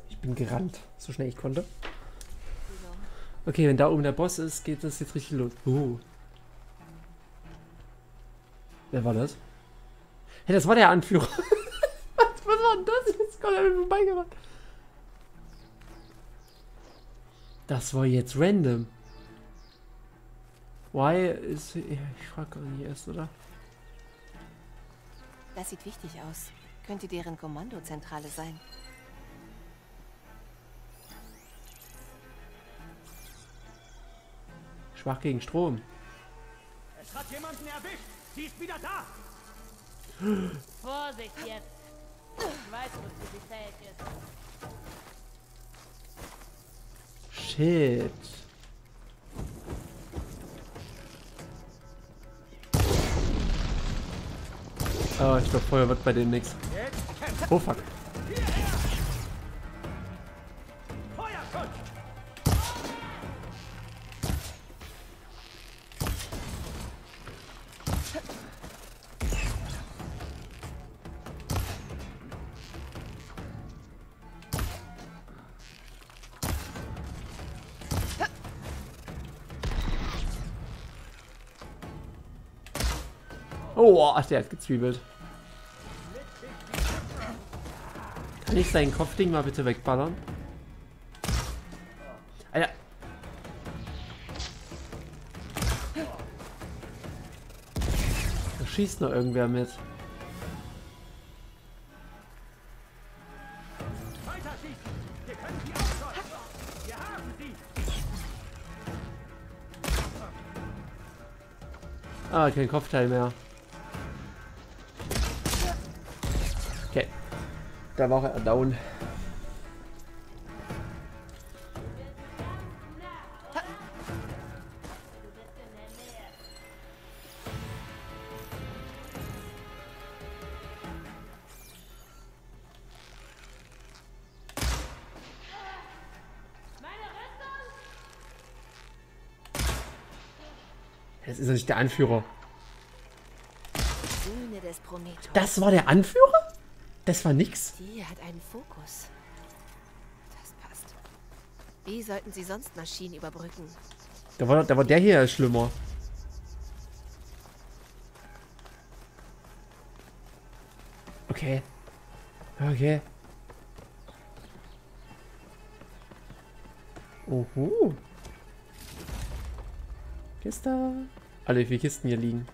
Mist, ich bin gerannt, so schnell ich konnte. Okay, wenn da oben der Boss ist, geht das jetzt richtig los. Wer war das? Hey, das war der Anführer. Was war denn das? Jetzt kommt er mir vorbeigerannt. Das war jetzt random. Why ist... Ich frage gar nicht erst, oder? Das sieht wichtig aus. Könnte deren Kommandozentrale sein. Schwach gegen Strom. Es hat jemanden erwischt. Sie ist wieder da. Vorsicht jetzt. Ich weiß, wozu sie fähig ist. Shit. Oh, ich glaube, Feuer wird bei dem nichts. Oh, fuck. Oh, ach, der hat gezwiebelt. Kann ich sein Kopfding mal bitte wegballern? Alter. Da schießt noch irgendwer mit. Ah, kein Kopfteil mehr. Da war er down. Das ist doch nicht der Anführer. Das war der Anführer? Das war nix. Die hat einen Fokus. Das passt. Wie sollten sie sonst Maschinen überbrücken? Da war der hier schlimmer. Okay. Okay. Oho. Kiste. Alle vier Kisten hier liegen.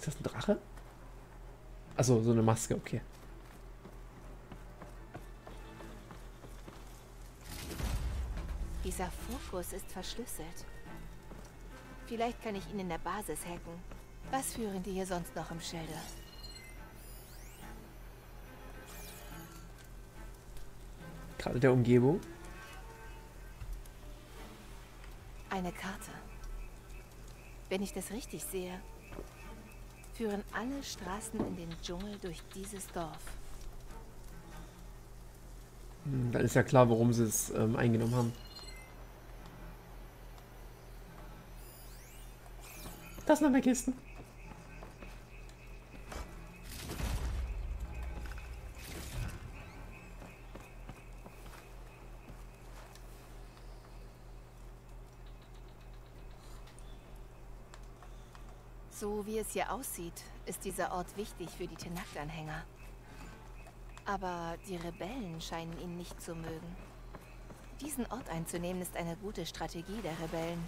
Ist das ein Drache? Achso, so eine Maske, okay. Dieser Fokus ist verschlüsselt. Vielleicht kann ich ihn in der Basis hacken. Was führen die hier sonst noch im Schilde? Gerade der Umgebung. Eine Karte. Wenn ich das richtig sehe, führen alle Straßen in den Dschungel durch dieses Dorf. Dann ist ja klar, warum sie es eingenommen haben. Das sind noch mehr Kisten. So wie es hier aussieht, ist dieser Ort wichtig für die Tenakth-Anhänger. Aber die Rebellen scheinen ihn nicht zu mögen. Diesen Ort einzunehmen ist eine gute Strategie der Rebellen.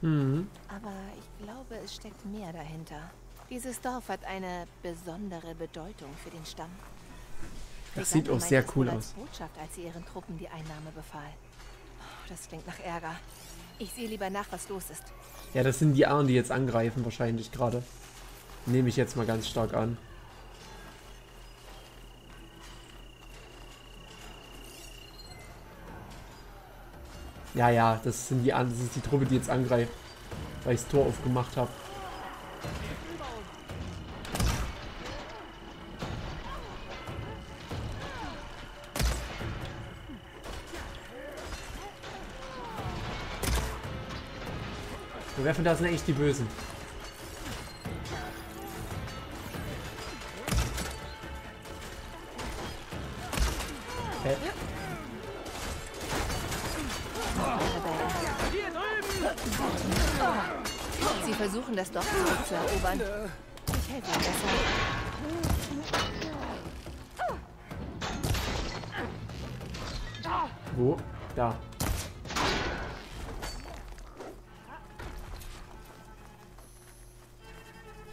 Mhm. Aber ich glaube, es steckt mehr dahinter. Dieses Dorf hat eine besondere Bedeutung für den Stamm. Das sieht auch sehr cool aus. Botschaft, als sie ihren Truppen die Einnahme befahl. Oh, das klingt nach Ärger. Ich sehe lieber nach, was los ist. Ja, das sind die anderen, die jetzt angreifen wahrscheinlich gerade. Nehme ich jetzt mal ganz stark an. Ja, ja, das ist die Truppe, die jetzt angreift, weil ich das Tor aufgemacht habe. Werfen, da sind echt die Bösen. Okay. Sie versuchen das Dorf zu erobern. Ich helfe ihnen besser. Wo? Da.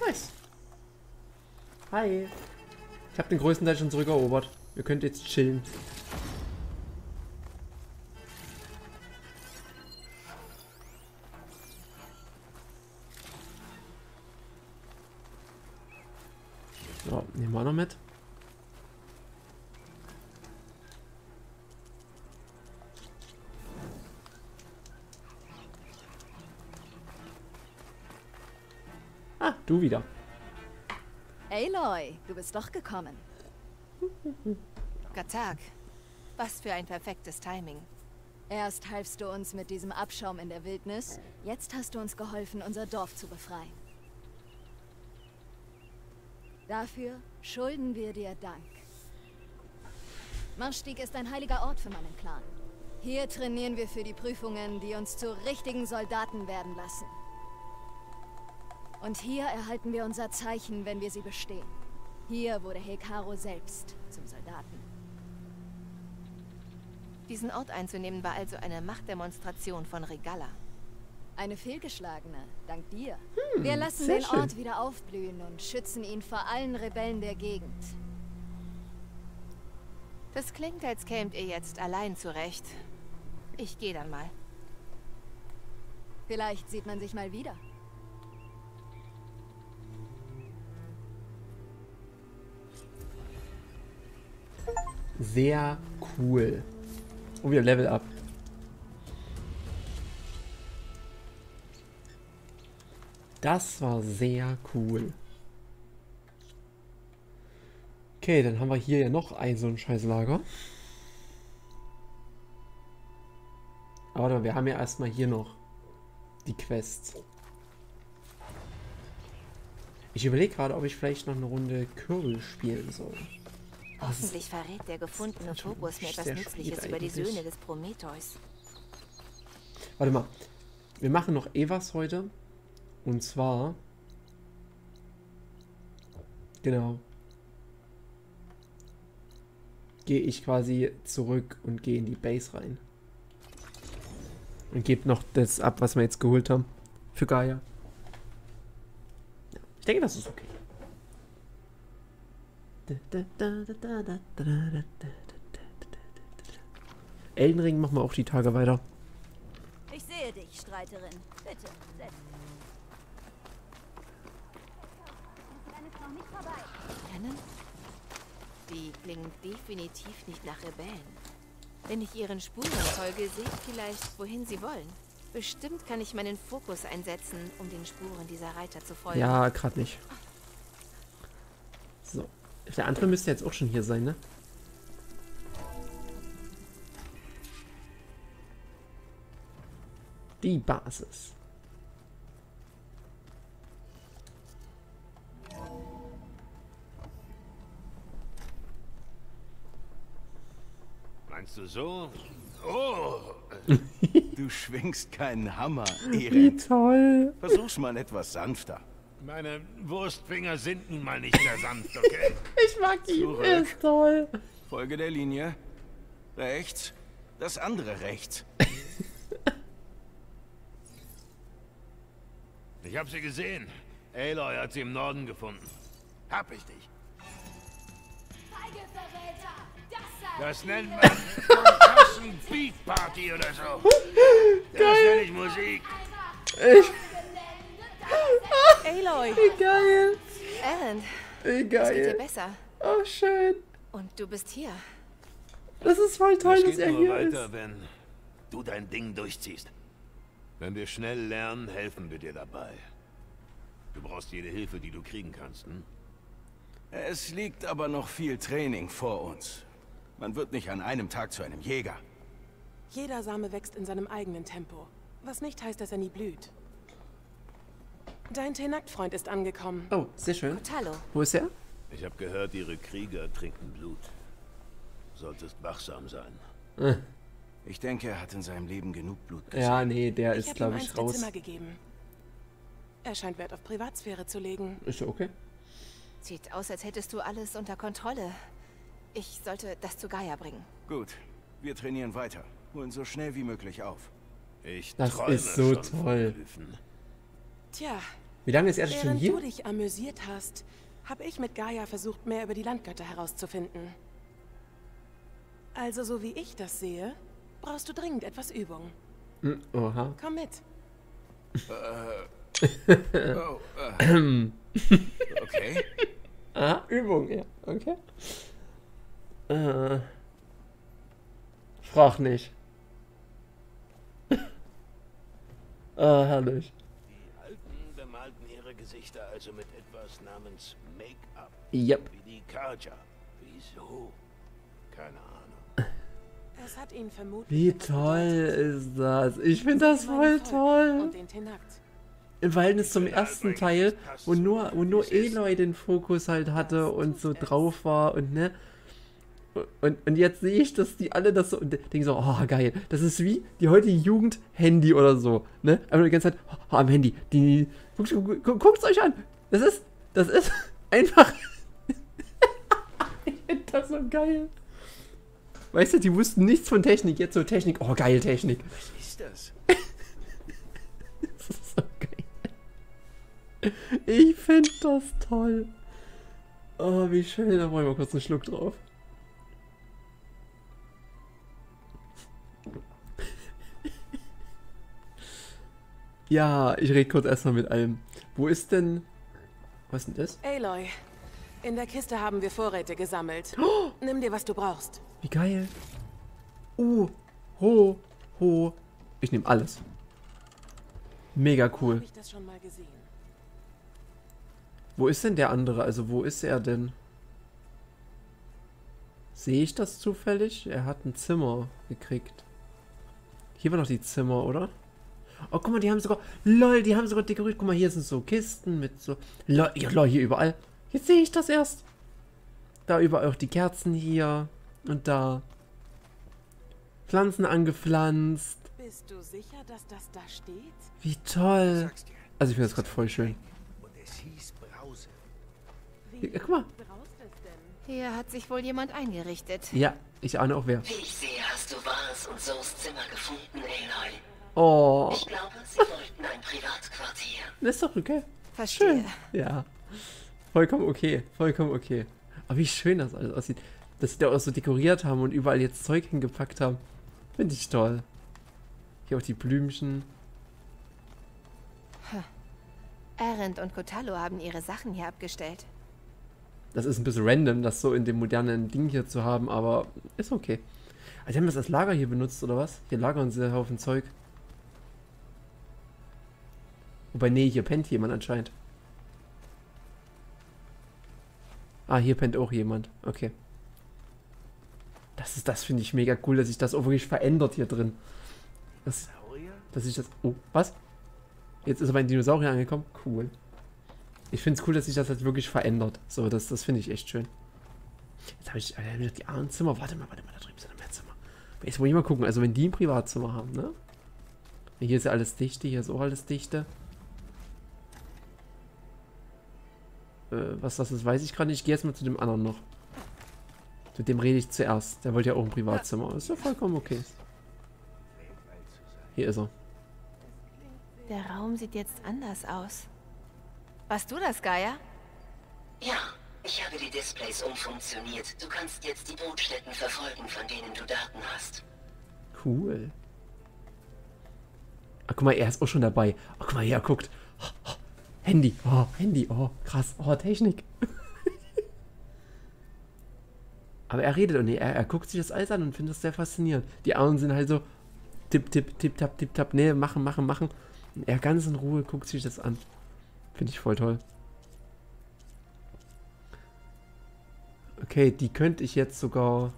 Nice. Hi. Ich habe den größten Teil schon zurückerobert. Ihr könnt jetzt chillen. So, nehmen wir noch mit. Ah, du wieder. Aloy, du bist doch gekommen. Guten Tag. Was für ein perfektes Timing. Erst halfst du uns mit diesem Abschaum in der Wildnis, jetzt hast du uns geholfen, unser Dorf zu befreien. Dafür schulden wir dir Dank. Marstieg ist ein heiliger Ort für meinen Clan. Hier trainieren wir für die Prüfungen, die uns zu richtigen Soldaten werden lassen. Und hier erhalten wir unser Zeichen, wenn wir sie bestehen. Hier wurde Hekarro selbst zum Soldaten. Diesen Ort einzunehmen war also eine Machtdemonstration von Regalla. Eine fehlgeschlagene, dank dir. Wir lassen den Ort wieder aufblühen und schützen ihn vor allen Rebellen der Gegend. Das klingt, als kämt ihr jetzt allein zurecht. Ich gehe dann mal. Vielleicht sieht man sich mal wieder. Sehr cool. Und wieder Level Up. Das war sehr cool. Okay, dann haben wir hier ja noch ein so ein Scheißlager. Aber wir haben ja erstmal hier noch die Quests. Ich überlege gerade, ob ich vielleicht noch eine Runde Kürbel spielen soll. Hoffentlich verrät der gefundene Fokus mir etwas Nützliches über die Söhne des Prometheus. Warte mal. Wir machen noch Evas heute. Und zwar, genau, gehe ich quasi zurück und gehe in die Base rein. Und gebe noch das ab, was wir jetzt geholt haben. Für Gaia. Ja, ich denke, das ist okay. Eldenring machen wir auch die Tage weiter. Ich sehe dich, Streiterin. Bitte, setz dich. Die klingen definitiv nicht nach Rebellen. Wenn ich ihren Spuren folge, sehe ich vielleicht, wohin sie wollen. Bestimmt kann ich meinen Fokus einsetzen, um den Spuren dieser Reiter zu folgen. Ja, gerade nicht. So. Der andere müsste jetzt auch schon hier sein, ne? Die Basis. Meinst du so? Oh! Du schwingst keinen Hammer, Erend. Wie toll! Versuch's mal etwas sanfter. Meine Wurstfinger sind nun mal nicht mehr sanft, okay? Ich mag die, ist toll. Folge der Linie. Rechts, das andere rechts. Ich hab sie gesehen. Aloy hat sie im Norden gefunden. Hab ich dich. Feigeverräter! Das nennt man eine Beat Party oder so. Das nenne ich Musik. Aloy. Wie geil. Erend. Wie geil. Das geht dir besser. Oh, schön. Und du bist hier. Das ist voll toll, dass er hier ist. Es geht nur weiter, wenn du dein Ding durchziehst. Wenn wir schnell lernen, helfen wir dir dabei. Du brauchst jede Hilfe, die du kriegen kannst, hm? Es liegt aber noch viel Training vor uns. Man wird nicht an einem Tag zu einem Jäger. Jeder Same wächst in seinem eigenen Tempo, was nicht heißt, dass er nie blüht. Dein Tenakth-Freund ist angekommen. Oh, sehr schön. Kotallo. Wo ist er? Ich habe gehört, ihre Krieger trinken Blut. Solltest wachsam sein. Ich denke, er hat in seinem Leben genug Blut gesehen. Ja, nee, der ist, glaube ich, raus. Zimmer gegeben. Er scheint Wert auf Privatsphäre zu legen. Ist ja okay. Sieht aus, als hättest du alles unter Kontrolle. Ich sollte das zu Gaia bringen. Gut, wir trainieren weiter. Holen so schnell wie möglich auf. Ich das ist so toll. Tja, wie lange ist er schon hier? Während du dich amüsiert hast, habe ich mit Gaia versucht, mehr über die Landgötter herauszufinden. Also, so wie ich das sehe, brauchst du dringend etwas Übung. Oha. Komm mit. Okay. Ah, Übung, ja. Okay. Sprach nicht. Herrlich. Die Alten bemalten ihre Gesichter also mit etwas namens Make-up. Yep. Wie die Kaja. Wieso? Keine Ahnung. Das hat ihn vermutlich. Wie toll ist das? Ich finde das voll toll. Im Verhältnis zum ersten Teil, wo nur Aloy den Fokus halt hatte und so drauf war und ne. Und jetzt sehe ich, dass die alle das so und denken so, oh geil, das ist wie die heutige Jugend Handy oder so, ne? Aber die ganze Zeit oh, am Handy, die guckt's euch an. Das ist einfach. Ich finde das so geil. Weißt du, die wussten nichts von Technik, jetzt so Technik, oh geil, Technik. Was ist das? Das ist so geil. Ich finde das toll. Oh, wie schön, da wollen wir kurz einen Schluck drauf. Ja, ich rede kurz erstmal mit allem. Wo ist denn... Was ist denn das? Aloy, in der Kiste haben wir Vorräte gesammelt. Oh! Nimm dir, was du brauchst. Wie geil. Ho. Ich nehme alles. Mega cool. Hab ich das schon mal gesehen? Wo ist denn der andere? Also wo ist er denn? Sehe ich das zufällig? Er hat ein Zimmer gekriegt. Hier war noch die Zimmer, oder? Oh, guck mal, die haben sogar... Lol, die haben sogar dekoriert. Guck mal, hier sind so Kisten mit so... Lol, ja, lol, hier überall. Jetzt sehe ich das erst. Da überall auch die Kerzen hier. Und da. Pflanzen angepflanzt. Bist du sicher, dass das da steht? Wie toll. Also ich finde das gerade voll schön. Und es hieß Brause. Wie ja, guck mal. Hier hat sich wohl jemand eingerichtet. Ja, ich ahne auch wer. Wie ich sehe, hast du Varls und Zo's Zimmer gefunden, Aloy. Oh. Ich glaube, sie wollten ein Privatquartier. Das ist doch okay. Verstehe. Schön. Ja. Vollkommen okay. Vollkommen okay. Aber wie schön das alles aussieht. Dass sie da auch so dekoriert haben und überall jetzt Zeug hingepackt haben. Finde ich toll. Hier auch die Blümchen. Erend und Kotallo haben ihre Sachen hier abgestellt. Das ist ein bisschen random, das so in dem modernen Ding hier zu haben, aber ist okay. Also die haben das als Lager hier benutzt, oder was? Hier lagern sie einen Haufen Zeug. Wobei, nee, hier pennt jemand anscheinend. Ah, hier pennt auch jemand. Okay. Das finde ich mega cool, dass sich das auch wirklich verändert hier drin. Dass ich das... Oh, was? Jetzt ist aber ein Dinosaurier angekommen. Cool. Ich finde es cool, dass sich das halt wirklich verändert. So, das finde ich echt schön. Jetzt habe ich die anderen Zimmer. Warte mal, da drüben sind mehr Zimmer. Jetzt muss ich mal gucken. Also wenn die ein Privatzimmer haben, ne? Hier ist ja alles dichte, hier ist auch alles dichte. Was das ist, weiß ich gerade nicht. Ich gehe jetzt mal zu dem anderen noch. Mit dem rede ich zuerst. Der wollte ja auch ein Privatzimmer. Ist ja vollkommen okay. Hier ist er. Der Raum sieht jetzt anders aus. Warst du das, Gaia? Ja, ich habe die Displays umfunktioniert. Du kannst jetzt die Brutstätten verfolgen, von denen du Daten hast. Cool. Ach, guck mal, er ist auch schon dabei. Ach, guck mal, hier, guckt. Oh, Handy, oh, Handy, oh, krass, oh, Technik. Aber er redet und er guckt sich das alles an und findet das sehr faszinierend. Die anderen sind halt so, tipp, tap, nee, machen. Und er ganz in Ruhe guckt sich das an. Finde ich voll toll. Okay, die könnte ich jetzt sogar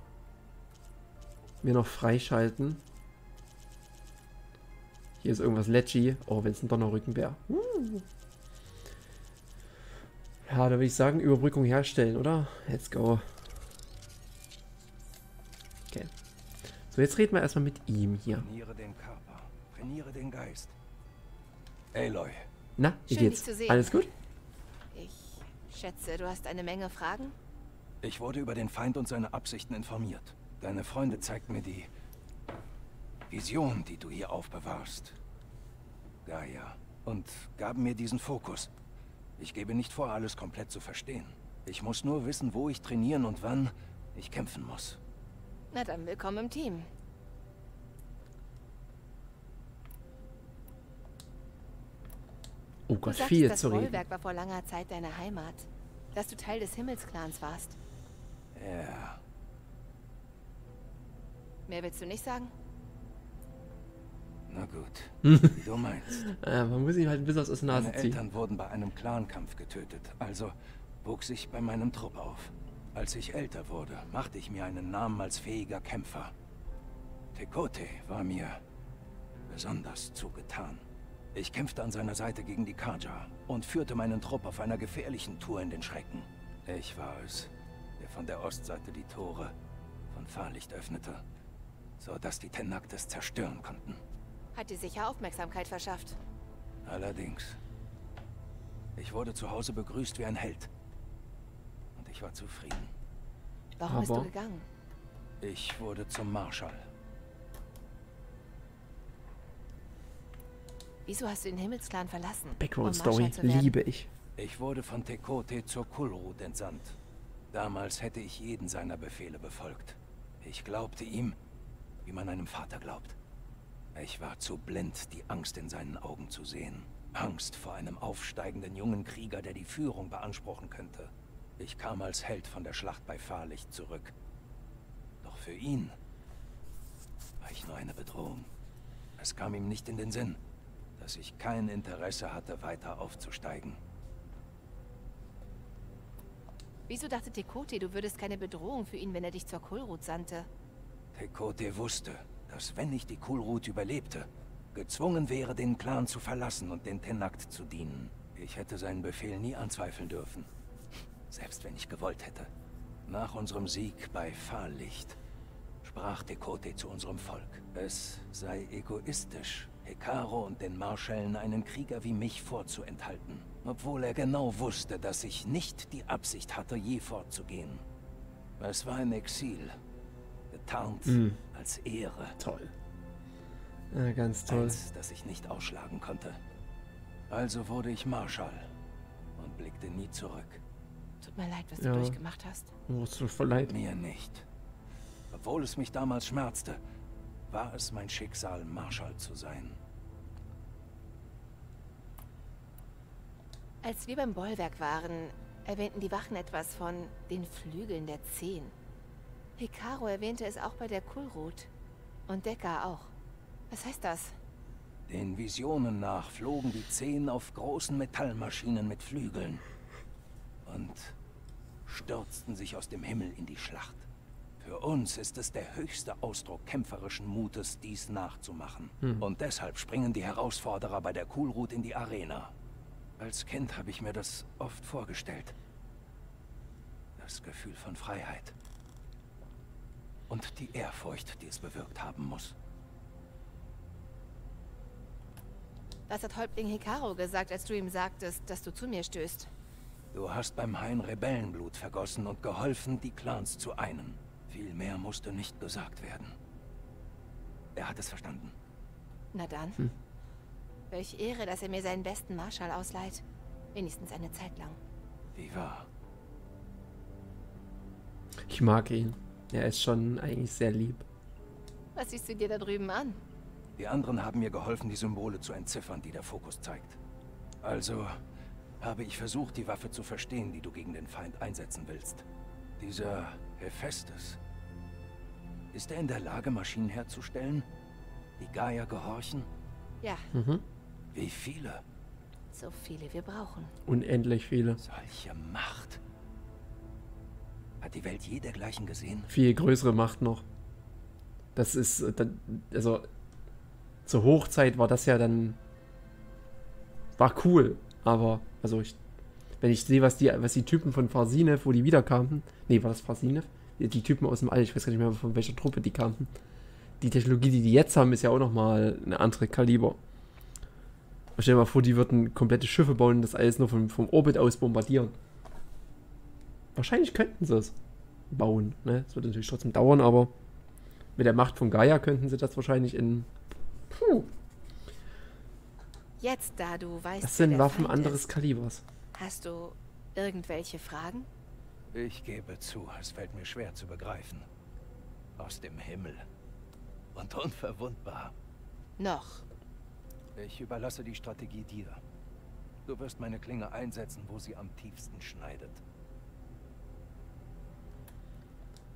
mir noch freischalten. Hier ist irgendwas Ledgy. Oh, wenn es ein Donnerrücken wäre. Ja, da würde ich sagen, Überbrückung herstellen, oder? Let's go. Okay. So, jetzt reden wir erstmal mit ihm hier. Trainiere den Körper, trainiere den Geist. Aloy. Na, wie geht's? Alles gut? Ich schätze, du hast eine Menge Fragen? Ich wurde über den Feind und seine Absichten informiert. Deine Freunde zeigten mir die Vision, die du hier aufbewahrst. Gaia. Und gaben mir diesen Fokus. Ich gebe nicht vor, alles komplett zu verstehen. Ich muss nur wissen, wo ich trainieren und wann ich kämpfen muss. Na dann, willkommen im Team. Oh Gott, viel zu reden. Das Rollwerk war vor langer Zeit deine Heimat. Dass du Teil des Himmelsklans warst. Ja. Mehr willst du nicht sagen? Na gut, wie du meinst. Man muss ihn halt ein bisschen aus der Nase ziehen. Meine Eltern wurden bei einem Clankampf getötet, also wuchs ich bei meinem Trupp auf. Als ich älter wurde, machte ich mir einen Namen als fähiger Kämpfer. Tekote war mir besonders zugetan. Ich kämpfte an seiner Seite gegen die Kaja und führte meinen Trupp auf einer gefährlichen Tour in den Schrecken. Ich war es, der von der Ostseite die Tore von Fahrlicht öffnete, sodass die Tenakth es zerstören konnten. Hat dir sicher Aufmerksamkeit verschafft. Allerdings. Ich wurde zu Hause begrüßt wie ein Held. Und ich war zufrieden. Warum bist du gegangen? Ich wurde zum Marschall. Wieso hast du den Himmelsklan verlassen? Background-Story liebe ich. Ich wurde von Tekote zur Kulrut entsandt. Damals hätte ich jeden seiner Befehle befolgt. Ich glaubte ihm, wie man einem Vater glaubt. Ich war zu blind, die Angst in seinen Augen zu sehen. Angst vor einem aufsteigenden jungen Krieger, der die Führung beanspruchen könnte. Ich kam als Held von der Schlacht bei Fahrlicht zurück. Doch für ihn war ich nur eine Bedrohung. Es kam ihm nicht in den Sinn, dass ich kein Interesse hatte, weiter aufzusteigen. Wieso dachte Tekote, du würdest keine Bedrohung für ihn, wenn er dich zur Kulrut sandte? Tekote wusste, dass, wenn ich die Kulrut überlebte, gezwungen wäre, den Clan zu verlassen und den Tenakth zu dienen. Ich hätte seinen Befehl nie anzweifeln dürfen, selbst wenn ich gewollt hätte. Nach unserem Sieg bei Fahrlicht sprach Tekote zu unserem Volk. Es sei egoistisch, Hekarro und den Marschällen einen Krieger wie mich vorzuenthalten, obwohl er genau wusste, dass ich nicht die Absicht hatte, je fortzugehen. Es war ein Exil. Getarnt als Ehre. Toll. Ja, ganz toll. Eins, das ich nicht ausschlagen konnte. Also wurde ich Marschall und blickte nie zurück. Tut mir leid, was du durchgemacht hast. Mir nicht. Obwohl es mich damals schmerzte, war es mein Schicksal, Marschall zu sein. Als wir beim Bollwerk waren, erwähnten die Wachen etwas von den Flügeln der 10. Hekarro erwähnte es auch bei der Kulrut. Und Dekka auch. Was heißt das? Den Visionen nach flogen die 10 auf großen Metallmaschinen mit Flügeln und stürzten sich aus dem Himmel in die Schlacht. Für uns ist es der höchste Ausdruck kämpferischen Mutes, dies nachzumachen. Und deshalb springen die Herausforderer bei der Kulrut in die Arena. Als Kind habe ich mir das oft vorgestellt. Das Gefühl von Freiheit. Und die Ehrfurcht, die es bewirkt haben muss. Was hat Häuptling Hekarro gesagt, als du ihm sagtest, dass du zu mir stößt? Du hast beim Hain Rebellenblut vergossen und geholfen, die Clans zu einen. Viel mehr musste nicht gesagt werden. Er hat es verstanden. Na dann. Welch Ehre, dass er mir seinen besten Marschall ausleiht. Wenigstens eine Zeit lang. Wie wahr. Ich mag ihn. Er ist schon eigentlich sehr lieb. Was siehst du dir da drüben an? Die anderen haben mir geholfen, die Symbole zu entziffern, die der Fokus zeigt. Also habe ich versucht, die Waffe zu verstehen, die du gegen den Feind einsetzen willst. Dieser Hephaistos. Ist er in der Lage, Maschinen herzustellen? Die Gaia gehorchen? Ja. Wie viele? So viele wir brauchen. Unendlich viele. Solche Macht. Hat die Welt je dergleichen gesehen? Viel größere Macht noch. Das ist, also zur Hochzeit war das ja dann, war cool, aber, also wenn ich sehe, was die Typen von Sinef, wo die wiederkamen, nee, war das Sinef? die Typen aus dem All, ich weiß gar nicht mehr, von welcher Truppe die kamen. Die Technologie, die die jetzt haben, ist ja auch nochmal eine andere Kaliber. Stell dir mal vor, die würden komplette Schiffe bauen und das alles nur vom Orbit aus bombardieren. Wahrscheinlich könnten sie es bauen, ne? Das würde natürlich trotzdem dauern, aber mit der Macht von Gaia könnten sie das wahrscheinlich in... Puh. Jetzt, da du weißt, das sind Waffen anderes Kalibers. Hast du irgendwelche Fragen? Ich gebe zu, es fällt mir schwer zu begreifen. Aus dem Himmel. Und unverwundbar. Noch. Ich überlasse die Strategie dir. Du wirst meine Klinge einsetzen, wo sie am tiefsten schneidet.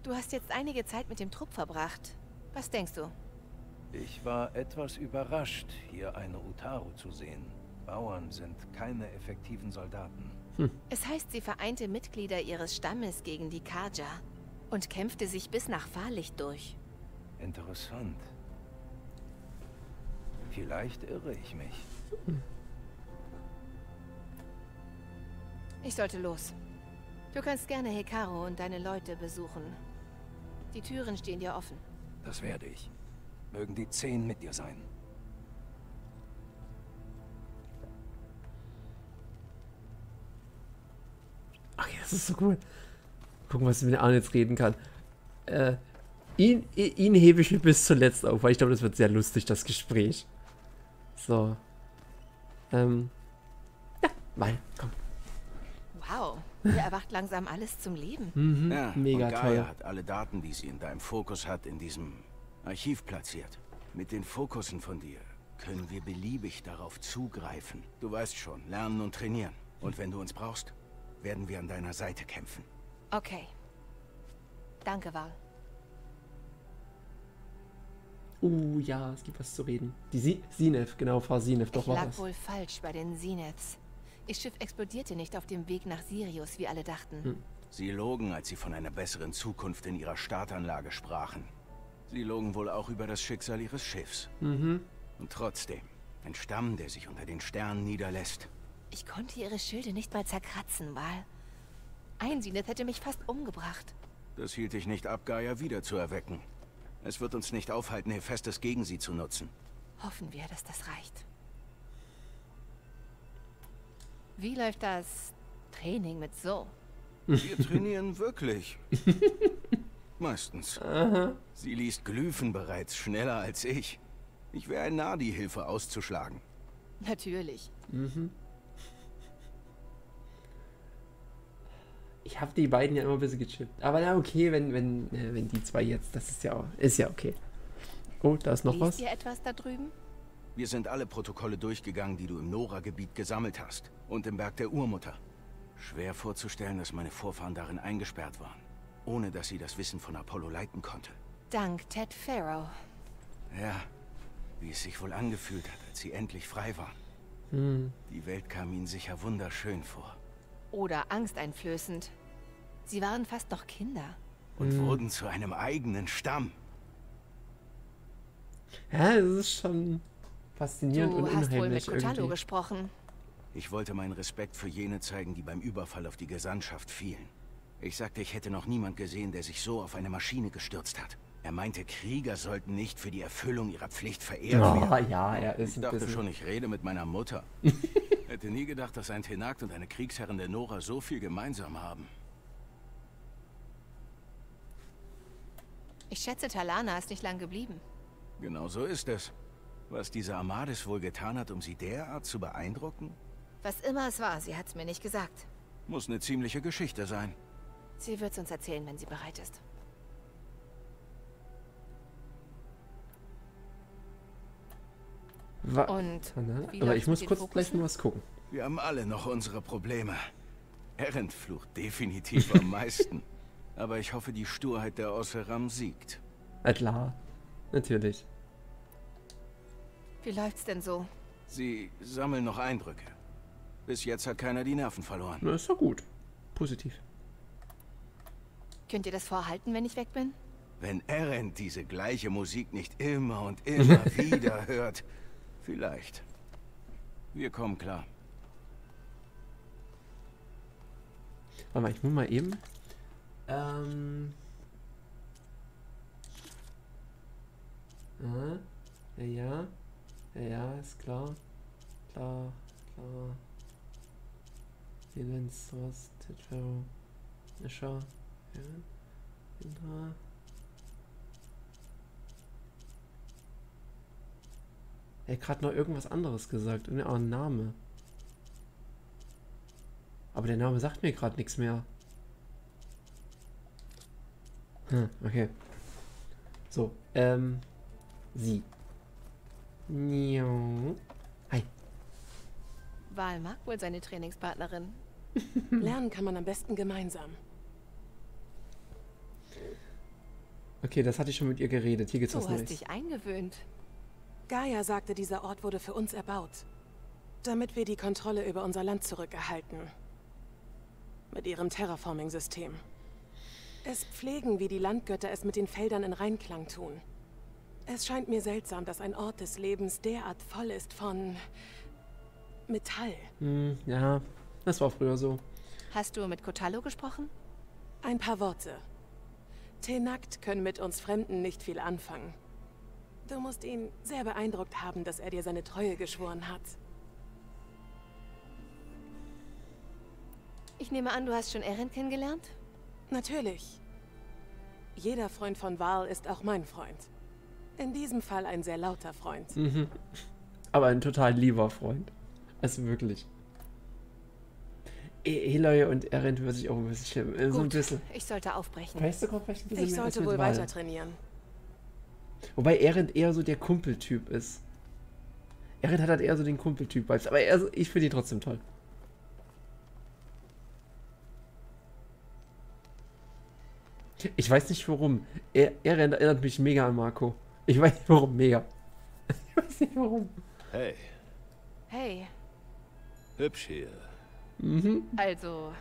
Du hast jetzt einige Zeit mit dem Trupp verbracht. Was denkst du? Ich war etwas überrascht, hier eine Utaru zu sehen. Bauern sind keine effektiven Soldaten. Hm. Es heißt, sie vereinte Mitglieder ihres Stammes gegen die Kaja und kämpfte sich bis nach Fahrlicht durch. Interessant. Vielleicht irre ich mich. Ich sollte los. Du kannst gerne Hekarro und deine Leute besuchen. Die Türen stehen dir offen. Das werde ich. Mögen die 10 mit dir sein. Ach ja, das ist so cool. Gucken, was ich mit Arne jetzt reden kann. Ihn hebe ich mir bis zuletzt auf, weil ich glaube, das wird sehr lustig, das Gespräch. So. Ja, mal, komm. Wow. Hier erwacht langsam alles zum Leben. Mhm, ja, mega und Gaia toll. Hat alle Daten, die sie in deinem Fokus hat, in diesem Archiv platziert. Mit den Fokussen von dir können wir beliebig darauf zugreifen. Du weißt schon, lernen und trainieren. Und wenn du uns brauchst, werden wir an deiner Seite kämpfen. Okay. Danke, Varl. Ja, es gibt was zu reden. Die Sinef, genau, Sinef, doch war das. Ich lag wohl falsch bei den Sinefs. Ihr Schiff explodierte nicht auf dem Weg nach Sirius, wie alle dachten. Hm. Sie logen, als sie von einer besseren Zukunft in ihrer Startanlage sprachen. Sie logen wohl auch über das Schicksal ihres Schiffs. Mhm. Und trotzdem, ein Stamm, der sich unter den Sternen niederlässt. Ich konnte ihre Schilde nicht mal zerkratzen, Varl. Ein Sinef hätte mich fast umgebracht. Das hielt dich nicht ab, Gaia wieder zu erwecken. Es wird uns nicht aufhalten, Hephaistos gegen sie zu nutzen. Hoffen wir, dass das reicht. Wie läuft das Training mit Zo? Wir trainieren wirklich. Meistens. Aha. Sie liest Glyphen bereits schneller als ich. Ich wäre ein nah, die Hilfe auszuschlagen. Natürlich. Mhm. Ich habe die beiden ja immer ein bisschen gechippt. Aber na okay, wenn die zwei jetzt, das ist ja okay. Oh, da ist noch was. Liest ihr etwas da drüben? Wir sind alle Protokolle durchgegangen, die du im Nora-Gebiet gesammelt hast. Und im Berg der Urmutter. Schwer vorzustellen, dass meine Vorfahren darin eingesperrt waren. Ohne, dass sie das Wissen von Apollo leiten konnte. Dank Ted Faro. Ja, wie es sich wohl angefühlt hat, als sie endlich frei waren. Hm. Die Welt kam ihnen sicher wunderschön vor. Oder angsteinflößend. Sie waren fast noch Kinder. Und wurden zu einem eigenen Stamm. Ja, das ist schon faszinierend und unheimlich. Du hast wohl mit Kotallo gesprochen. Ich wollte meinen Respekt für jene zeigen, die beim Überfall auf die Gesandtschaft fielen. Ich sagte, ich hätte noch niemand gesehen, der sich so auf eine Maschine gestürzt hat. Er meinte, Krieger sollten nicht für die Erfüllung ihrer Pflicht verehrt werden. Ja, er ist ein bisschen... Ich dachte schon, ich rede mit meiner Mutter. Hätte nie gedacht, dass ein Tenakth und eine Kriegsherrin der Nora so viel gemeinsam haben. Ich schätze, Talanah ist nicht lang geblieben. Genau so ist es. Was diese Amadis wohl getan hat, um sie derart zu beeindrucken? Was immer es war, sie hat's mir nicht gesagt. Muss eine ziemliche Geschichte sein. Sie wird's uns erzählen, wenn sie bereit ist. Aber ich muss kurz gleich mal was gucken. Wir haben alle noch unsere Probleme. Erend flucht definitiv am meisten. Aber ich hoffe, die Sturheit der Oseram siegt. Klar, natürlich. Wie läuft's denn so? Sie sammeln noch Eindrücke. Bis jetzt hat keiner die Nerven verloren. Na, ist doch gut. Positiv. Könnt ihr das vorhalten, wenn ich weg bin? Wenn Erend diese gleiche Musik nicht immer und immer wieder hört... Vielleicht. Wir kommen klar. Warte mal, ich muss mal eben. Ja, ja. Ja, ist klar. Klar, klar. Silenz, sowas, Tetfero. Schau. Ja. Indra. Er hat gerade noch irgendwas anderes gesagt. Und auch ein Name. Aber der Name sagt mir gerade nichts mehr. Hm, okay. So, sie. Hi. Varl mag wohl seine Trainingspartnerin. Lernen kann man am besten gemeinsam. Okay, das hatte ich schon mit ihr geredet. Hier geht's was Neues. Du hast dich eingewöhnt. Gaia sagte, dieser Ort wurde für uns erbaut, damit wir die Kontrolle über unser Land zurückerhalten. Mit ihrem Terraforming-System. Es pflegen, wie die Landgötter es mit den Feldern in Reinklang tun. Es scheint mir seltsam, dass ein Ort des Lebens derart voll ist von Metall. Hm, ja, das war früher so. Hast du mit Kotallo gesprochen? Ein paar Worte. Tenakth können mit uns Fremden nicht viel anfangen. Du musst ihn sehr beeindruckt haben, dass er dir seine Treue geschworen hat. Ich nehme an, du hast schon Erend kennengelernt? Natürlich. Jeder Freund von Varl ist auch mein Freund. In diesem Fall ein sehr lauter Freund. Mhm. Aber ein total lieber Freund. Also wirklich. Aloy und Erend würde sich auch ein bisschen... so ein bisschen. Ich sollte aufbrechen. Weißt du, vielleicht ein bisschen ich mehr sollte wohl weiter trainieren. Wobei Erend eher so der Kumpeltyp ist. Erend hat halt eher so den Kumpeltyp-Vibes. Aber ich finde ihn trotzdem toll. Ich weiß nicht warum. Erend erinnert mich mega an Marco. Ich weiß nicht warum, mega. Ich weiß nicht warum. Hey. Hey. Hübsch hier. Mhm. Also,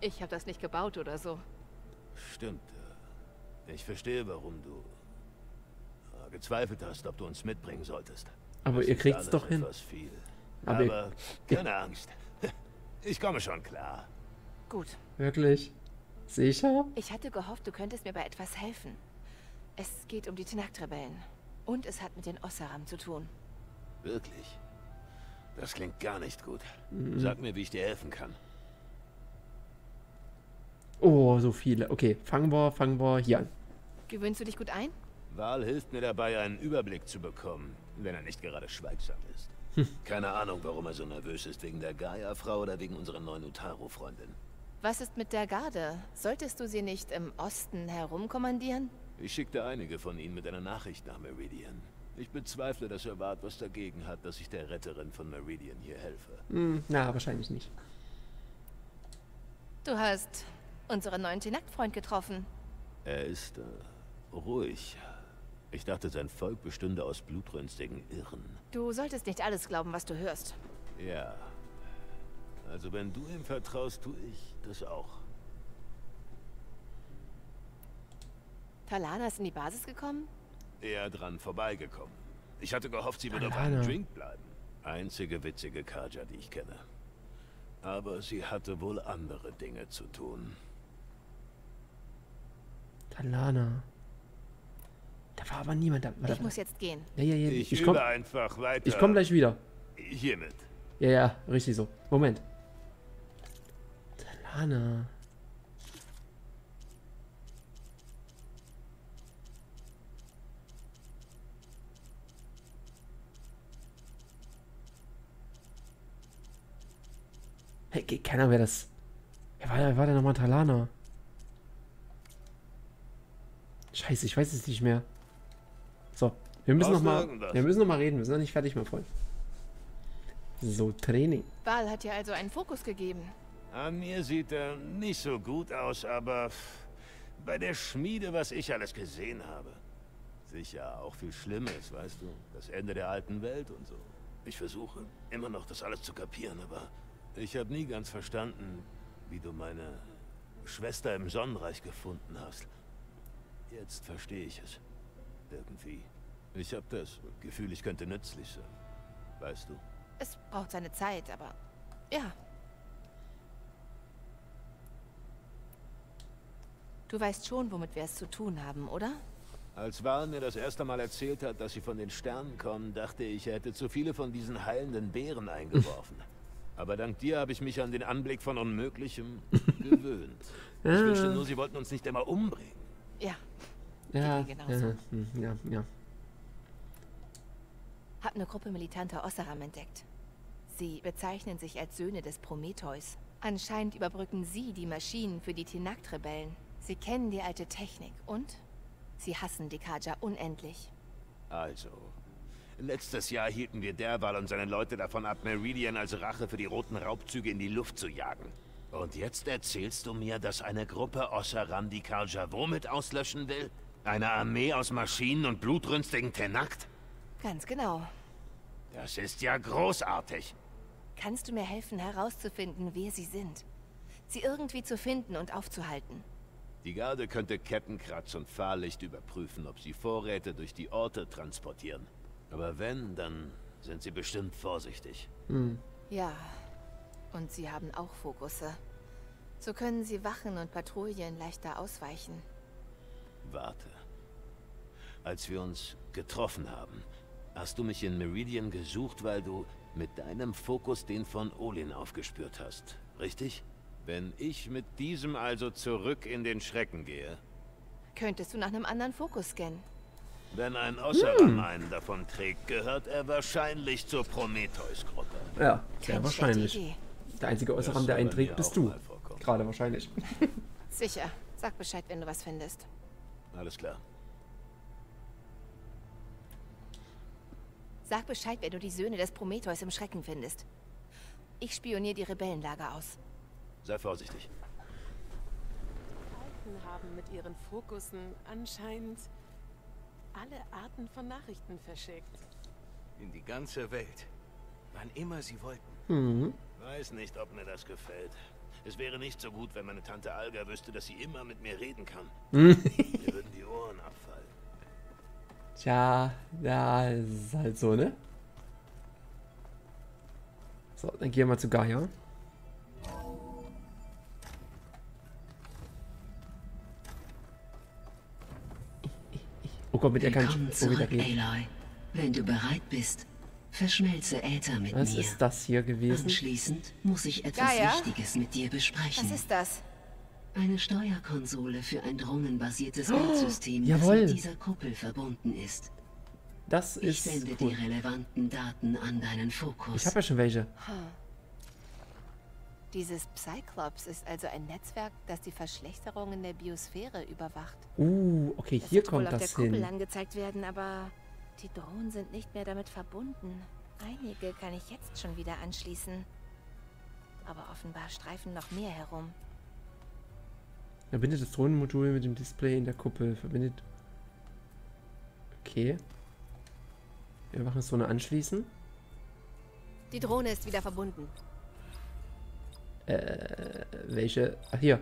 ich habe das nicht gebaut oder so. Stimmt. Ich verstehe, warum du gezweifelt hast, ob du uns mitbringen solltest. Aber das ihr kriegt es doch hin. Viel. Aber keine Angst. Ich komme schon klar. Gut. Wirklich? Sicher? Ich hatte gehofft, du könntest mir bei etwas helfen. Es geht um die Tenakth-Rebellen. Und es hat mit den Oseram zu tun. Wirklich? Das klingt gar nicht gut. Mhm. Sag mir, wie ich dir helfen kann. Oh, so viele. Okay, fangen wir hier an. Gewöhnst du dich gut ein? Varl hilft mir dabei, einen Überblick zu bekommen, wenn er nicht gerade schweigsam ist. Hm. Keine Ahnung, warum er so nervös ist, wegen der Gaia-Frau oder wegen unserer neuen Utaru-Freundin. Was ist mit der Garde? Solltest du sie nicht im Osten herumkommandieren? Ich schickte einige von ihnen mit einer Nachricht nach Meridian. Ich bezweifle, dass er Varl was dagegen hat, dass ich der Retterin von Meridian hier helfe. Hm, na, wahrscheinlich nicht. Du hast unseren neuen Tenakth-Freund getroffen. Er ist ruhig. Ich dachte, sein Volk bestünde aus blutrünstigen Irren. Du solltest nicht alles glauben, was du hörst. Ja. Also wenn du ihm vertraust, tue ich das auch. Talanah ist in die Basis gekommen? Eher dran vorbeigekommen. Ich hatte gehofft, sie würde auf einen Drink bleiben. Einzige witzige Kaja, die ich kenne. Aber sie hatte wohl andere Dinge zu tun. Talanah. Da war aber niemand. Ich muss jetzt gehen. Ja. Ich komme einfach weiter. Ich komme gleich wieder. Hiermit. Ja, richtig so. Moment. Talanah. Hey, keiner mehr das. War da nochmal Talanah? Scheiße, ich weiß es nicht mehr. So, wir müssen noch mal reden. Wir sind noch nicht fertig, mein Freund. So, Training. Varl hat ja also einen Fokus gegeben. An mir sieht er nicht so gut aus, aber bei der Schmiede, was ich alles gesehen habe. Sicher, auch viel Schlimmes, weißt du. Das Ende der alten Welt und so. Ich versuche immer noch, das alles zu kapieren, aber ich habe nie ganz verstanden, wie du meine Schwester im Sonnenreich gefunden hast. Jetzt verstehe ich es. Irgendwie. Ich habe das Gefühl, ich könnte nützlich sein. Weißt du? Es braucht seine Zeit, aber ja. Du weißt schon, womit wir es zu tun haben, oder? Als Varl mir das erste Mal erzählt hat, dass sie von den Sternen kommen, dachte ich, er hätte zu viele von diesen heilenden Beeren eingeworfen. Aber dank dir habe ich mich an den Anblick von Unmöglichem gewöhnt. Ich wünschte nur, sie wollten uns nicht immer umbringen. Ja. Ja, genau so. Ja. Hab eine Gruppe militanter Oseram entdeckt. Sie bezeichnen sich als Söhne des Prometheus. Anscheinend überbrücken sie die Maschinen für die Tenakth-Rebellen. Sie kennen die alte Technik und sie hassen die Kaja unendlich. Also, letztes Jahr hielten wir derweil und seine Leute davon ab, Meridian als Rache für die roten Raubzüge in die Luft zu jagen. Und jetzt erzählst du mir, dass eine Gruppe Oseram die Kaja womit auslöschen will? Eine Armee aus Maschinen und blutrünstigen Tenakth? Ganz genau. Das ist ja großartig. Kannst du mir helfen, herauszufinden, wer sie sind? Sie irgendwie zu finden und aufzuhalten. Die Garde könnte Kettenkratz und Fahrlicht überprüfen, ob sie Vorräte durch die Orte transportieren. Aber wenn, dann sind sie bestimmt vorsichtig. Mhm. Ja, und sie haben auch Fokusse. So können sie Wachen und Patrouillen leichter ausweichen. Warte. Als wir uns getroffen haben, hast du mich in Meridian gesucht, weil du mit deinem Fokus den von Olin aufgespürt hast, richtig? Wenn ich mit diesem also zurück in den Schrecken gehe... Könntest du nach einem anderen Fokus scannen? Wenn ein Oseram einen davon trägt, gehört er wahrscheinlich zur Prometheus-Gruppe. Ja, sehr wahrscheinlich. Der einzige Oseram, der einen trägt, bist du. Gerade wahrscheinlich. Sicher. Sag Bescheid, wenn du was findest. Alles klar. Sag Bescheid, wenn du die Söhne des Prometheus im Schrecken findest. Ich spioniere die Rebellenlager aus. Sei vorsichtig. Die Alten haben mit ihren Fokussen anscheinend alle Arten von Nachrichten verschickt. In die ganze Welt. Wann immer sie wollten. Mhm. Weiß nicht, ob mir das gefällt. Es wäre nicht so gut, wenn meine Tante Alga wüsste, dass sie immer mit mir reden kann. Mir würden die Ohren abfallen. Tja, ja, ist halt so, ne? So, dann gehen wir mal zu Gaia. Oh Gott, mit der kann ich so wieder gehen. Aloy, wenn du bereit bist, verschmelze Äther mit mir. Was ist das hier gewesen? Anschließend muss ich etwas Wichtiges mit dir besprechen. Was ist das? Eine Steuerkonsole für ein drohnenbasiertes Bildsystem, das mit dieser Kuppel verbunden ist. Das ist ich sende die relevanten Daten an deinen Fokus. Ich habe ja schon welche. Dieses Cyclops ist also ein Netzwerk, das die Verschlechterungen der Biosphäre überwacht. Okay, das hier kommt das hin. Das wird wohl auf der Kuppel angezeigt werden, aber die Drohnen sind nicht mehr damit verbunden. Einige kann ich jetzt schon wieder anschließen. Aber offenbar streifen noch mehr herum. Verbindet das Drohnenmodul mit dem Display in der Kuppel. Verbindet. Okay. Wir machen so eine Anschließen. Die Drohne ist wieder verbunden. Welche? Ach, hier.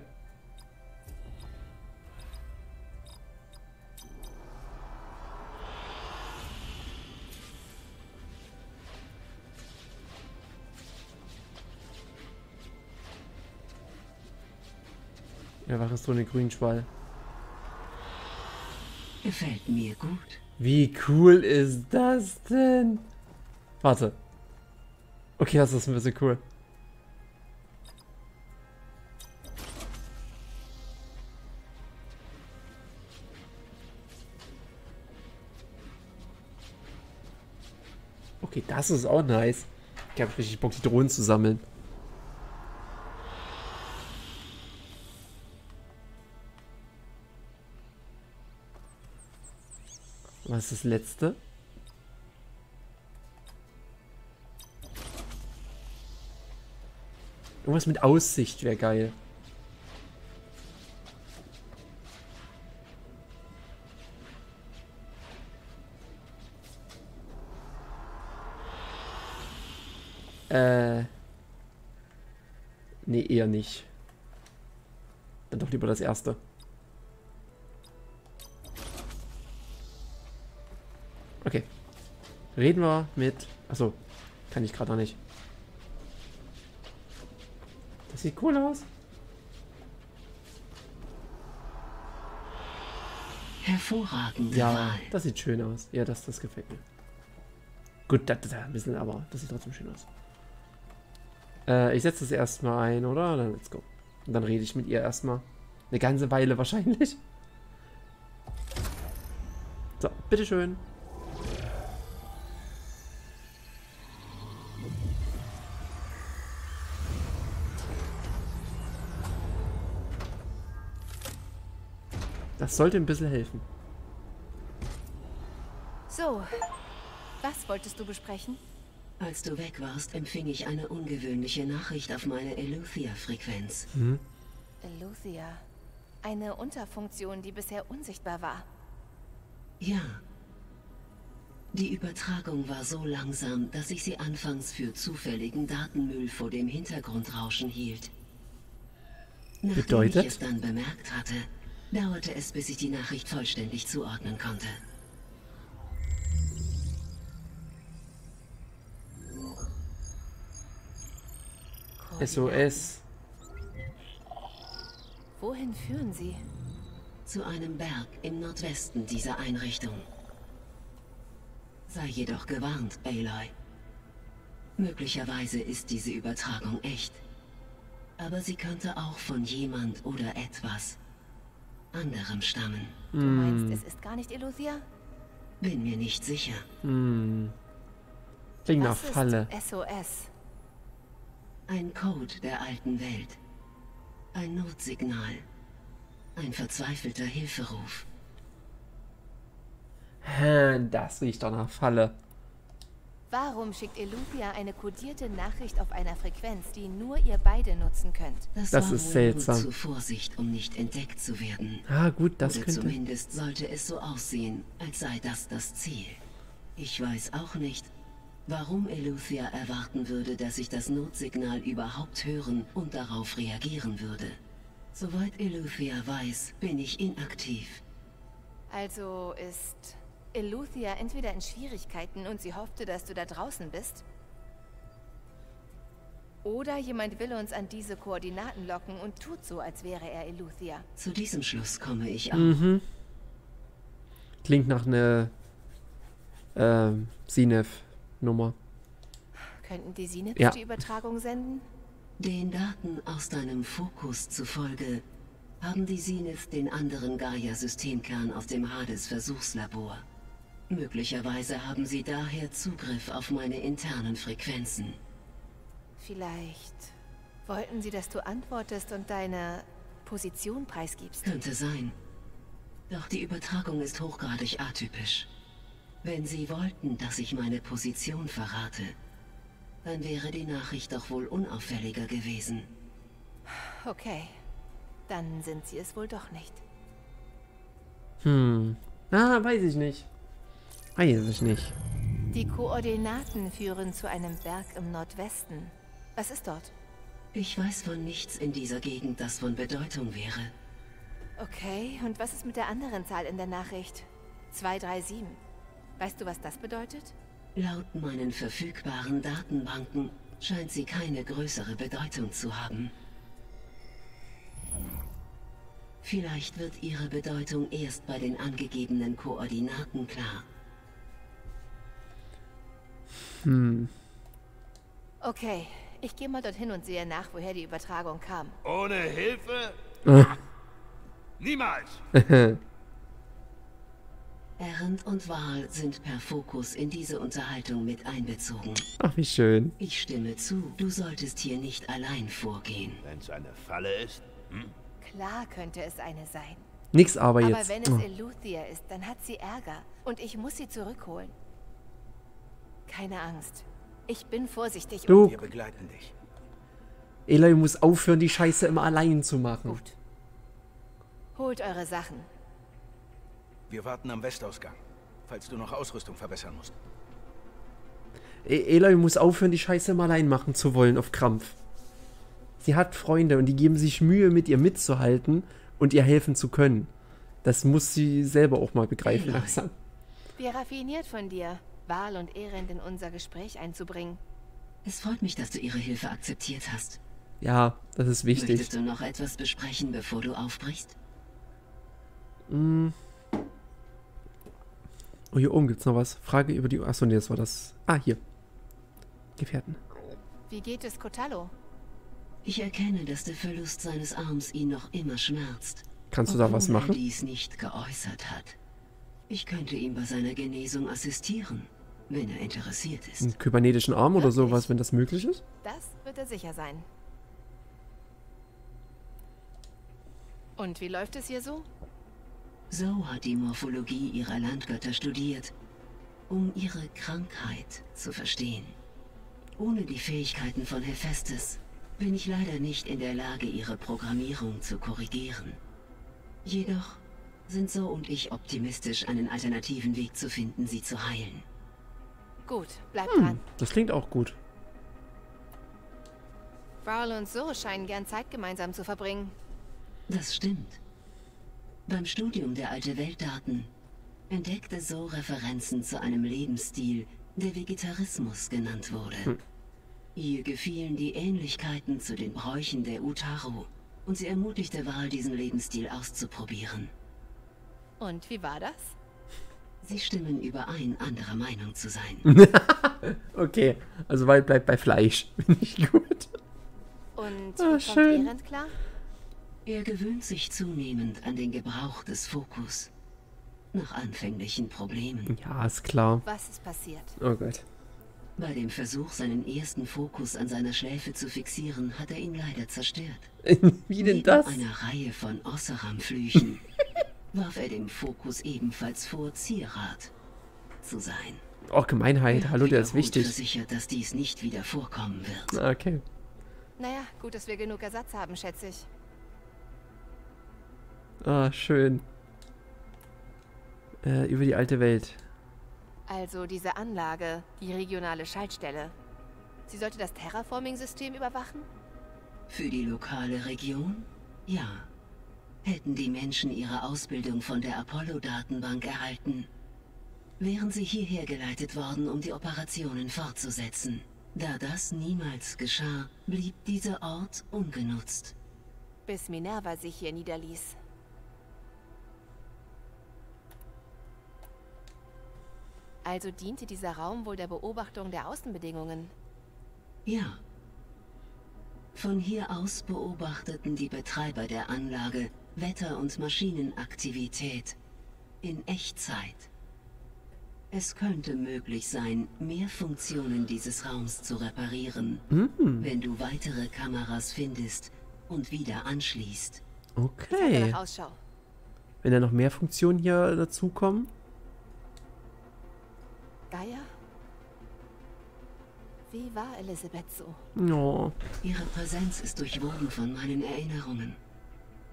Ja, war es so eine Grünschwall. Gefällt mir gut. Wie cool ist das denn? Warte. Okay, das ist ein bisschen cool. Okay, das ist auch nice. Ich habe richtig Bock, die Drohnen zu sammeln. Was ist das letzte? Irgendwas mit Aussicht wäre geil. Nee, eher nicht. Dann doch lieber das erste. Okay. Reden wir mit... Achso, kann ich gerade noch nicht. Das sieht cool aus. Hervorragend. Ja, Wahl. Das sieht schön aus. Ja, das gefällt mir. Gut, das ist ein bisschen, aber das sieht trotzdem schön aus. Ich setze das erstmal ein, oder? Dann let's go. Und dann rede ich mit ihr erstmal. Eine ganze Weile wahrscheinlich. So, bitteschön. Das sollte ein bisschen helfen. So, was wolltest du besprechen? Als du weg warst, empfing ich eine ungewöhnliche Nachricht auf meine Eluthia-Frequenz. Eluthia? Eine Unterfunktion, die bisher unsichtbar war. Ja. Die Übertragung war so langsam, dass ich sie anfangs für zufälligen Datenmüll vor dem Hintergrundrauschen hielt. Nachdem ich es dann bemerkt hatte, dauerte es, bis ich die Nachricht vollständig zuordnen konnte. SOS. Wohin führen sie? Zu einem Berg im Nordwesten dieser Einrichtung. Sei jedoch gewarnt, Aloy. Möglicherweise ist diese Übertragung echt. Aber sie könnte auch von jemand oder etwas anderem stammen. Du meinst, es ist gar nicht Eluthia? Bin mir nicht sicher. Klingt nach Falle. SOS. Ein Code der alten Welt. Ein Notsignal. Ein verzweifelter Hilferuf. Das riecht doch nach Falle. Warum schickt Eluthia eine kodierte Nachricht auf einer Frequenz, die nur ihr beide nutzen könnt? Das ist seltsam. Zu Vorsicht, um nicht entdeckt zu werden. Ah, gut, das oder könnte... Zumindest sollte es so aussehen, als sei das das Ziel. Ich weiß auch nicht, warum Eluthia erwarten würde, dass ich das Notsignal überhaupt hören und darauf reagieren würde. Soweit Eluthia weiß, bin ich inaktiv. Also ist Eluthia entweder in Schwierigkeiten und sie hoffte, dass du da draußen bist? Oder jemand will uns an diese Koordinaten locken und tut so, als wäre er Eluthia. Zu diesem Schluss komme ich auch. Klingt nach einer Sinef-Nummer. Könnten die Sinef die Übertragung senden? Den Daten aus deinem Fokus zufolge haben die Sinef den anderen Gaia-Systemkern aus dem Hades-Versuchslabor. Möglicherweise haben sie daher Zugriff auf meine internen Frequenzen. Vielleicht wollten sie, dass du antwortest und deine Position preisgibst. Könnte sein. Doch die Übertragung ist hochgradig atypisch. Wenn sie wollten, dass ich meine Position verrate, dann wäre die Nachricht doch wohl unauffälliger gewesen. Okay, dann sind sie es wohl doch nicht. Weiß ich nicht. Weiß ich nicht. Die Koordinaten führen zu einem Berg im Nordwesten. Was ist dort? Ich weiß von nichts in dieser Gegend, das von Bedeutung wäre. Okay, und was ist mit der anderen Zahl in der Nachricht? 237. Weißt du, was das bedeutet? Laut meinen verfügbaren Datenbanken scheint sie keine größere Bedeutung zu haben. Vielleicht wird ihre Bedeutung erst bei den angegebenen Koordinaten klar. Okay, ich gehe mal dorthin und sehe nach, woher die Übertragung kam. Ohne Hilfe? Niemals! Erend und Varl sind per Fokus in diese Unterhaltung mit einbezogen. Ach, wie schön. Ich stimme zu, du solltest hier nicht allein vorgehen. Wenn es eine Falle ist? Klar könnte es eine sein. Nix aber jetzt. Aber wenn es Eluthia ist, dann hat sie Ärger und ich muss sie zurückholen. Keine Angst. Ich bin vorsichtig und wir begleiten dich. Aloy muss aufhören, die Scheiße immer allein zu machen. Gut. Holt eure Sachen. Wir warten am Westausgang, falls du noch Ausrüstung verbessern musst. Aloy muss aufhören, die Scheiße mal allein machen zu wollen, auf Krampf. Sie hat Freunde und die geben sich Mühe, mit ihr mitzuhalten und ihr helfen zu können. Das muss sie selber auch mal begreifen. Wie raffiniert von dir, Varl und Erend in unser Gespräch einzubringen. Es freut mich, dass du ihre Hilfe akzeptiert hast. Ja, das ist wichtig. Möchtest du noch etwas besprechen, bevor du aufbrichst? Oh, hier oben gibt's noch was. Frage über die... Achso, nee, das war das... Ah, hier. Gefährten. Wie geht es Kotallo? Ich erkenne, dass der Verlust seines Arms ihn noch immer schmerzt. Kannst du da was machen? Er dies nicht geäußert hat. Ich könnte ihm bei seiner Genesung assistieren, wenn er interessiert ist. Einen kybernetischen Arm oder sowas, wenn das möglich ist? Das wird er sicher sein. Und wie läuft es hier so? Zo hat die Morphologie ihrer Landgötter studiert, um ihre Krankheit zu verstehen. Ohne die Fähigkeiten von Hephaistos bin ich leider nicht in der Lage, ihre Programmierung zu korrigieren. Jedoch sind Zo und ich optimistisch, einen alternativen Weg zu finden, sie zu heilen. Gut, bleibt dran. Das klingt auch gut. Varl und Zo scheinen gern Zeit gemeinsam zu verbringen. Das stimmt. Beim Studium der alte Weltdaten entdeckte Zo Referenzen zu einem Lebensstil, der Vegetarismus genannt wurde. Ihr gefielen die Ähnlichkeiten zu den Bräuchen der Utaru und sie ermutigte Varl, diesen Lebensstil auszuprobieren. Und wie war das? Sie stimmen überein, anderer Meinung zu sein. Okay, also Varl bleibt bei Fleisch. Finde ich gut. Und wie kommt Erend klar? Er gewöhnt sich zunehmend an den Gebrauch des Fokus. Nach anfänglichen Problemen. Ja, ist klar. Was ist passiert? Oh Gott. Bei dem Versuch, seinen ersten Fokus an seiner Schläfe zu fixieren, hat er ihn leider zerstört. Wie denn das? Mit einer Reihe von Oseram-Flüchen warf er dem Fokus ebenfalls vor, Zierat zu sein. Oh, Gemeinheit. Hallo, der ist wichtig. Ich bin versichert, dass dies nicht wieder vorkommen wird. Okay. Naja, gut, dass wir genug Ersatz haben, schätze ich. Ah, schön. Über die alte Welt. Also diese Anlage, die regionale Schaltstelle. Sie sollte das Terraforming-System überwachen? Für die lokale Region? Ja. Hätten die Menschen ihre Ausbildung von der Apollo-Datenbank erhalten, wären sie hierher geleitet worden, um die Operationen fortzusetzen. Da das niemals geschah, blieb dieser Ort ungenutzt. Bis Minerva sich hier niederließ. Also diente dieser Raum wohl der Beobachtung der Außenbedingungen? Ja. Von hier aus beobachteten die Betreiber der Anlage Wetter- und Maschinenaktivität in Echtzeit. Es könnte möglich sein, mehr Funktionen dieses Raums zu reparieren, wenn du weitere Kameras findest und wieder anschließt. Okay. Wenn da noch mehr Funktionen hier dazukommen? Gaia? Wie war Elisabet so? Oh. Ihre Präsenz ist durchwoben von meinen Erinnerungen.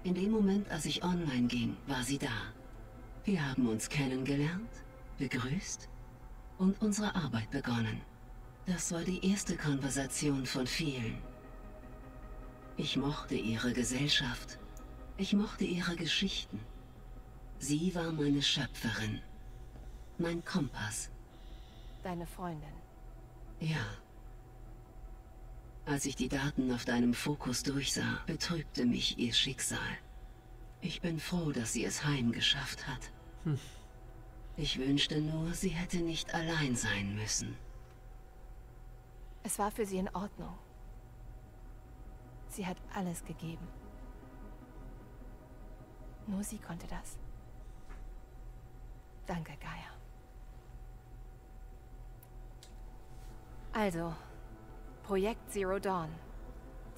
In dem Moment, als ich online ging, war sie da. Wir haben uns kennengelernt, begrüßt und unsere Arbeit begonnen. Das war die erste Konversation von vielen. Ich mochte ihre Gesellschaft. Ich mochte ihre Geschichten. Sie war meine Schöpferin. Mein Kompass. Deine Freundin. Ja. Als ich die Daten auf deinem Fokus durchsah, betrübte mich ihr Schicksal. Ich bin froh, dass sie es heimgeschafft hat. Ich wünschte nur, sie hätte nicht allein sein müssen. Es war für sie in Ordnung. Sie hat alles gegeben. Nur sie konnte das. Danke, Gaia. Also, Projekt Zero Dawn.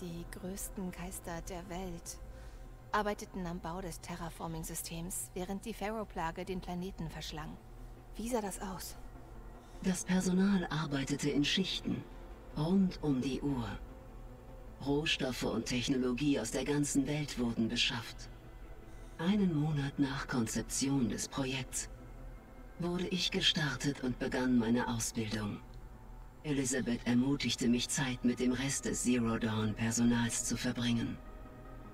Die größten Geister der Welt arbeiteten am Bau des Terraforming-Systems, während die Faro-Plage den Planeten verschlang. Wie sah das aus? Das Personal arbeitete in Schichten, rund um die Uhr. Rohstoffe und Technologie aus der ganzen Welt wurden beschafft. Einen Monat nach Konzeption des Projekts wurde ich gestartet und begann meine Ausbildung. Elisabet ermutigte mich, Zeit mit dem Rest des Zero-Dawn-Personals zu verbringen.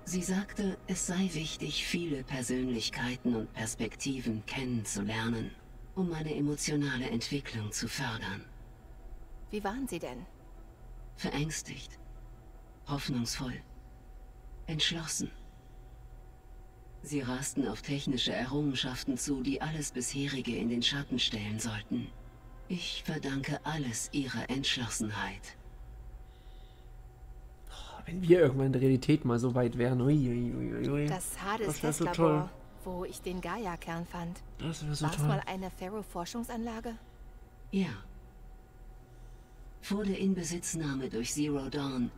Sie sagte, es sei wichtig, viele Persönlichkeiten und Perspektiven kennenzulernen, um meine emotionale Entwicklung zu fördern. Wie waren Sie denn? Verängstigt, hoffnungsvoll, entschlossen. Sie rasten auf technische Errungenschaften zu, die alles bisherige in den Schatten stellen sollten. Ich verdanke alles ihrer Entschlossenheit. Wenn wir irgendwann in der Realität mal so weit wären. Uiuiui. Das Hades-Testlabor, wo ich den Gaia-Kern fand. Das wäre so toll. War es mal eine Faro-Forschungsanlage? Ja. Vor der Inbesitznahme durch Zero Dawn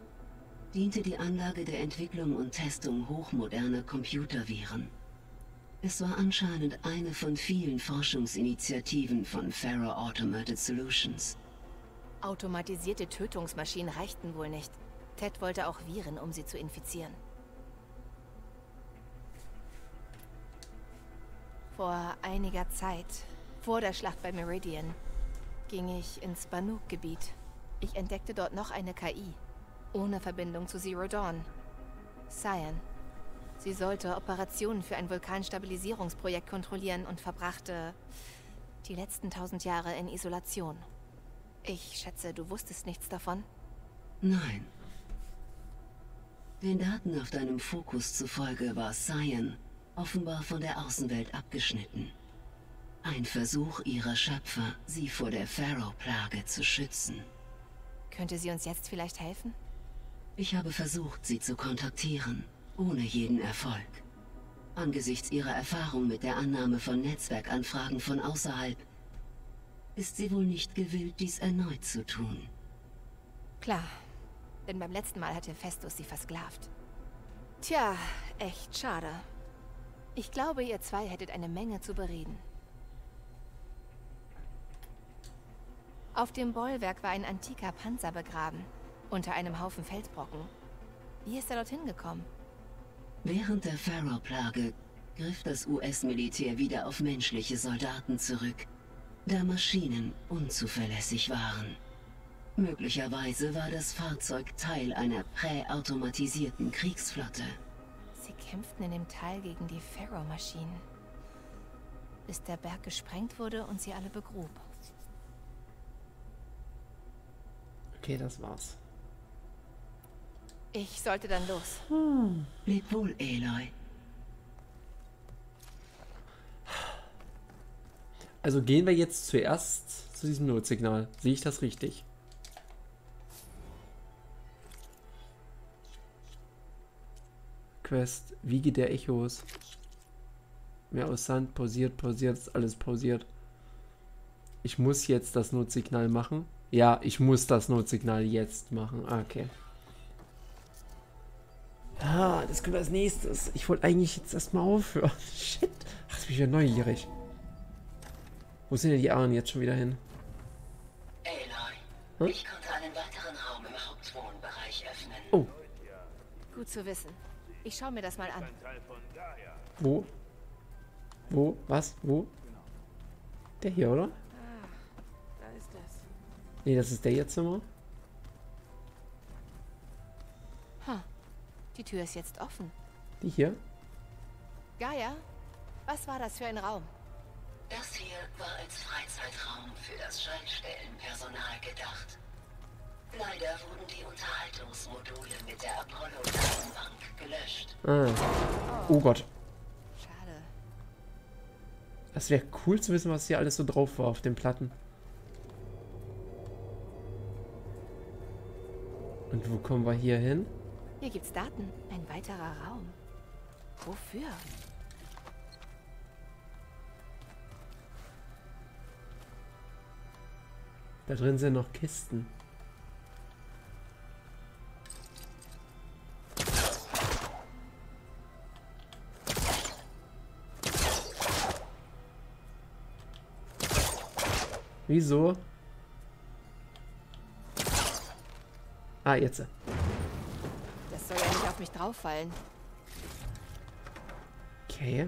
diente die Anlage der Entwicklung und Testung hochmoderner Computerviren. Es war anscheinend eine von vielen Forschungsinitiativen von Faro Automated Solutions. Automatisierte Tötungsmaschinen reichten wohl nicht. Ted wollte auch Viren, um sie zu infizieren. Vor einiger Zeit, vor der Schlacht bei Meridian, ging ich ins Banuk-Gebiet. Ich entdeckte dort noch eine KI, ohne Verbindung zu Zero Dawn. Cyan. Sie sollte Operationen für ein Vulkanstabilisierungsprojekt kontrollieren und verbrachte die letzten 1000 Jahre in Isolation. Ich schätze, du wusstest nichts davon? Nein. Den Daten auf deinem Fokus zufolge war Cyan offenbar von der Außenwelt abgeschnitten. Ein Versuch ihrer Schöpfer, sie vor der Pharaoh-Plage zu schützen. Könnte sie uns jetzt vielleicht helfen? Ich habe versucht, sie zu kontaktieren, ohne jeden Erfolg. Angesichts ihrer Erfahrung mit der Annahme von Netzwerkanfragen von außerhalb, ist sie wohl nicht gewillt, dies erneut zu tun. Klar. Denn beim letzten Mal hat Hephaistos sie versklavt. Tja, echt schade. Ich glaube, ihr zwei hättet eine Menge zu bereden. Auf dem Bollwerk war ein antiker Panzer begraben, unter einem Haufen Felsbrocken. Wie ist er dorthin gekommen? Während der Pharaoh-Plage griff das US-Militär wieder auf menschliche Soldaten zurück, da Maschinen unzuverlässig waren. Möglicherweise war das Fahrzeug Teil einer präautomatisierten Kriegsflotte. Sie kämpften in dem Teil gegen die Pharaoh-Maschinen, bis der Berg gesprengt wurde und sie alle begrub. Okay, das war's. Ich sollte dann los. Leb wohl, Aloy. Also gehen wir jetzt zuerst zu diesem Notsignal. Sehe ich das richtig? Quest, Wiege der Echos. Mehr aus Sand, pausiert, ist alles pausiert. Ich muss jetzt das Notsignal machen. Ja, ich muss das Notsignal jetzt machen. Okay. Ah, das kommt als nächstes. Ich wollte eigentlich jetzt erstmal aufhören. Shit. Ach, das bin ich ja neugierig. Wo sind denn die Ahnen jetzt schon wieder hin? Aloy, ich konnte einen weiteren Raum im Hauptwohnbereich öffnen. Oh. Gut zu wissen. Ich schaue mir das mal an. Wo? Wo? Was? Wo? Der hier, oder? Da ist das. Nee, das ist der jetzt immer. Ha. Die Tür ist jetzt offen. Die hier? Gaia, was war das für ein Raum? Das hier war als Freizeitraum für das Schaltstellenpersonal gedacht. Leider wurden die Unterhaltungsmodule mit der Apollo-Datenbank gelöscht. Ah. Oh Gott. Schade. Das wäre cool zu wissen, was hier alles so drauf war auf den Platten. Und wo kommen wir hier hin? Hier gibt's Daten. Ein weiterer Raum. Wofür? Da drin sind noch Kisten. Wieso? Ah, jetzt. Das soll ja nicht auf mich drauffallen. Okay.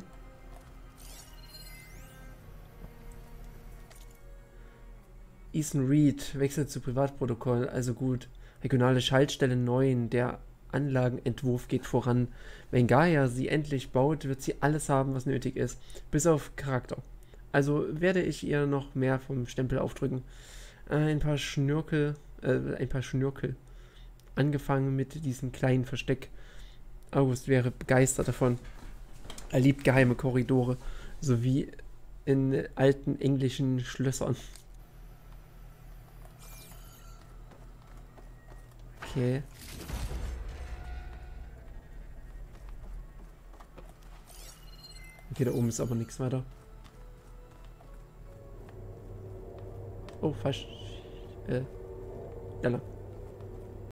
Ethan Reed wechselt zu Privatprotokoll, also gut. Regionale Schaltstelle 9, der Anlagenentwurf geht voran. Wenn Gaia sie endlich baut, wird sie alles haben, was nötig ist. Bis auf Charakter. Also werde ich ihr noch mehr vom Stempel aufdrücken. Ein paar Schnörkel. Angefangen mit diesem kleinen Versteck. August wäre begeistert davon. Er liebt geheime Korridore, so wie in alten englischen Schlössern. Okay. Okay, da oben ist aber nichts weiter. Oh, falsch. Da lang.